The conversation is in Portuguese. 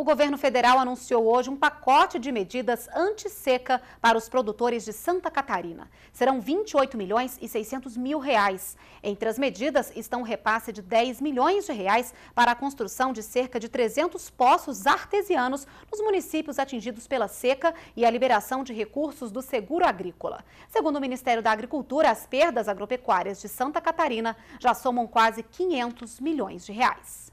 O governo federal anunciou hoje um pacote de medidas anti-seca para os produtores de Santa Catarina. Serão R$ 28.600.000. Entre as medidas estão um repasse de R$ 10 milhões para a construção de cerca de 300 poços artesianos nos municípios atingidos pela seca e a liberação de recursos do seguro agrícola. Segundo o Ministério da Agricultura, as perdas agropecuárias de Santa Catarina já somam quase R$ 500 milhões.